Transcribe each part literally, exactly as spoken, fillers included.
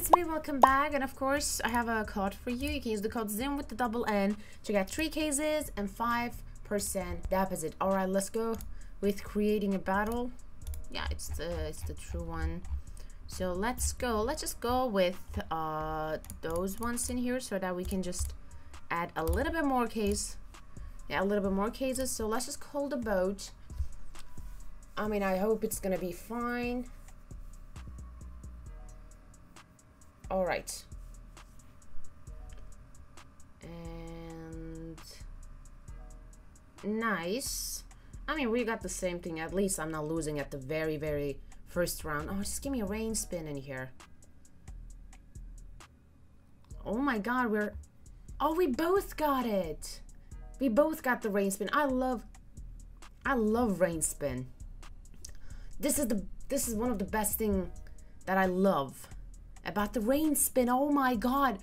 it's me, welcome back, and of course I have a code for you. You can use the code Zinn with the double N to get three cases and five percent deposit. Alright, let's go with creating a battle. Yeah, it's the, it's the true one. So let's go, let's just go with uh, those ones in here so that we can just add a little bit more case. Yeah, a little bit more cases, so let's just call the boat. I mean, I hope it's gonna be fine. All right, and nice. I mean, we got the same thing. At least I'm not losing at the very, very first round. Oh, just give me a rain spin in here. Oh my God, we're... Oh, we both got it. We both got the rain spin. I love, I love rain spin. This is the, this is one of the best thing that I love about the rain spin. Oh my God.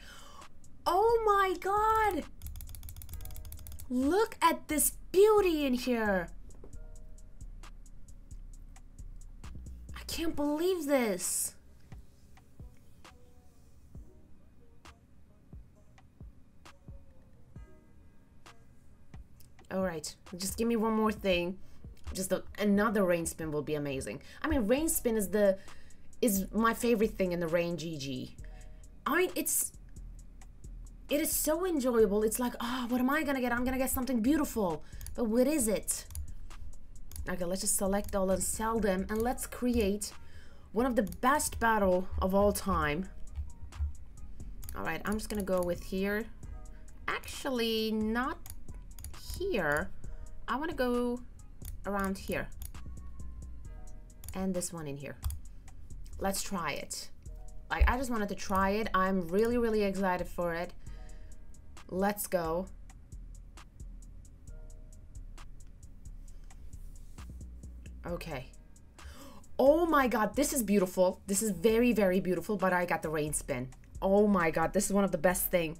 Oh my God. Look at this beauty in here. I can't believe this. All right, just give me one more thing. Just a, another rain spin will be amazing. I mean, rain spin is the is my favorite thing in the Rain dot G G. I mean, it's it is so enjoyable. It's like, oh, what am I gonna get? I'm gonna get something beautiful, but what is it? Okay, let's just select all and sell them, and let's create one of the best battle of all time. All right, I'm just gonna go with here. Actually, not here. I want to go around here and this one in here. Let's try it. Like, I just wanted to try it. I'm really really excited for it. Let's go. Okay, oh my God, this is beautiful. This is very very beautiful, but I got the rain spin. Oh my God, this is one of the best thing,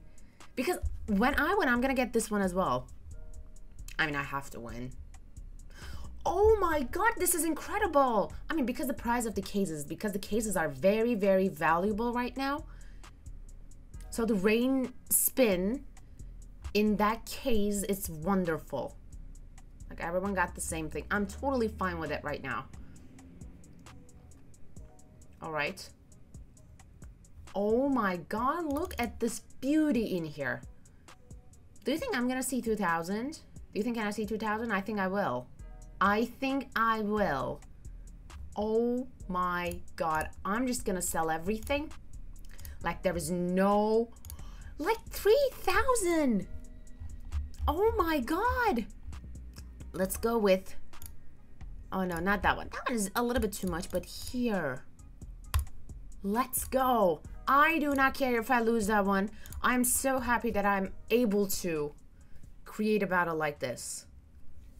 because when I win, I'm gonna get this one as well. I mean, I have to win. Oh my God, this is incredible. I mean, because the price of the cases, because the cases are very, very valuable right now. So the rain spin in that case, it's wonderful. Like, everyone got the same thing. I'm totally fine with it right now. All right. Oh my God, look at this beauty in here. Do you think I'm gonna see two thousand? You think I see two thousand? I think I will. I think I will. Oh my God. I'm just gonna sell everything. Like, there is no... Like, three thousand! Oh my God! Let's go with... Oh no, not that one. That one is a little bit too much, but here. Let's go. I do not care if I lose that one. I'm so happy that I'm able to create a battle like this.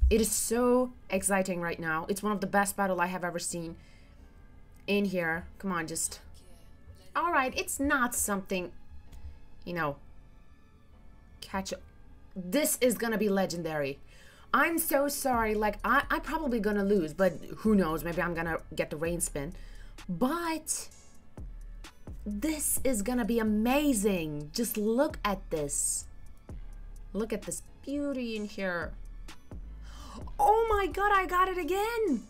It is so exciting right now. It's one of the best battle I have ever seen in here. Come on, just... All right, it's not something, you know, catch up. This is gonna be legendary. I'm so sorry. Like, I, I'm probably gonna lose, but who knows? Maybe I'm gonna get the rain spin. But this is gonna be amazing. Just look at this. Look at this beauty in here. Oh my God, I got it again.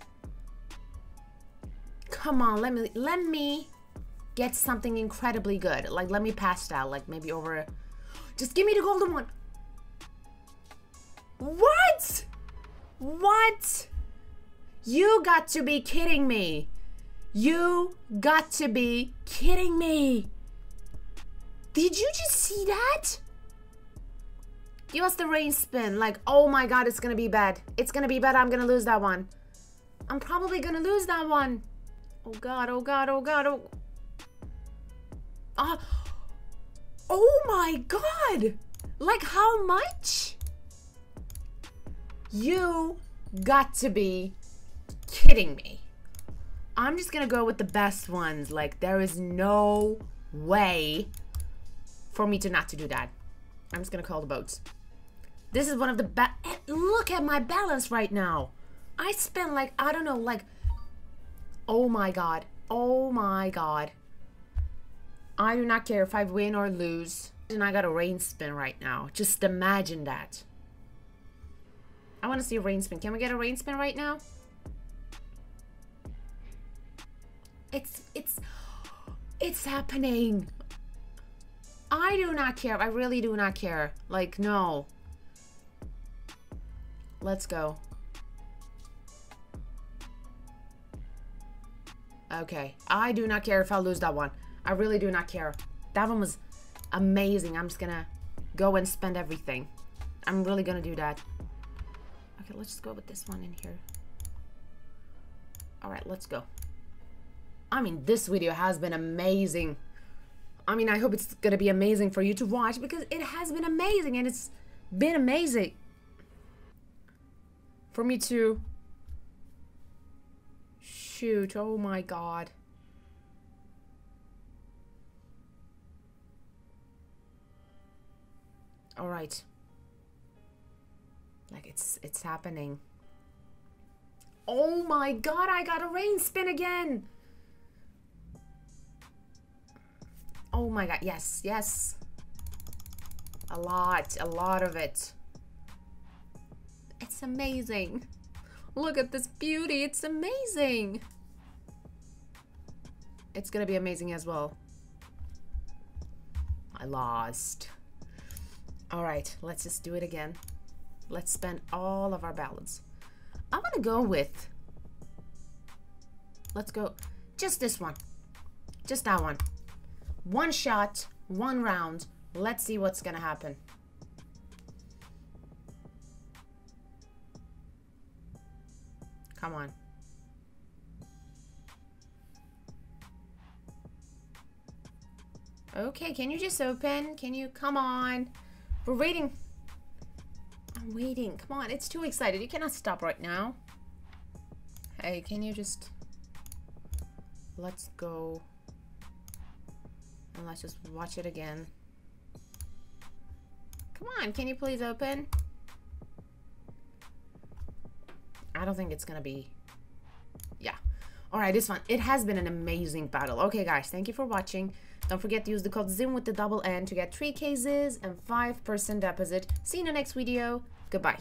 Come on, let me let me get something incredibly good. Like, let me pass out, like maybe over. Just give me the golden one. What? What? You got to be kidding me. You got to be kidding me. Did you just see that? Give us the rain spin. Like, oh my God, it's gonna be bad. It's gonna be bad. I'm gonna lose that one. I'm probably gonna lose that one. Oh God, oh God, oh God, oh. Uh, oh my God. Like, how much? You got to be kidding me. I'm just gonna go with the best ones. Like, there is no way for me to not to do that. I'm just gonna call the boats. This is one of the best. Look at my balance right now. I spent like, I don't know, like, oh my God. Oh my God. I do not care if I win or lose. And I got a rain spin right now. Just imagine that. I want to see a rain spin. Can we get a rain spin right now? It's, it's, it's happening. I do not care. I really do not care. Like, no. Let's go. Okay. I do not care if I lose that one. I really do not care. That one was amazing. I'm just gonna go and spend everything. I'm really gonna do that. Okay, let's just go with this one in here. All right, let's go. I mean, this video has been amazing. I mean, I hope it's gonna be amazing for you to watch, because it has been amazing, and it's been amazing for me too. Shoot, oh my god. All right. Like, it's it's happening. Oh my god, I got a rain spin again. Oh my god, yes, yes. A lot, a lot of it. It's amazing. Look at this beauty, it's amazing. It's gonna be amazing as well. I lost. All right, let's just do it again. Let's spend all of our balance. I'm gonna go with, let's go, just this one, just that one. One shot, one round. Let's see what's gonna happen. Come on. Okay, can you just open? Can you, come on. We're waiting. I'm waiting, come on. It's too excited, you cannot stop right now. Hey, can you just, let's go. And let's just watch it again. Come on, can you please open? I don't think it's gonna be, yeah. All right, this one, it has been an amazing battle. Okay guys, thank you for watching. Don't forget to use the code Zinn with the double N to get three cases and five percent deposit. See you in the next video. Goodbye.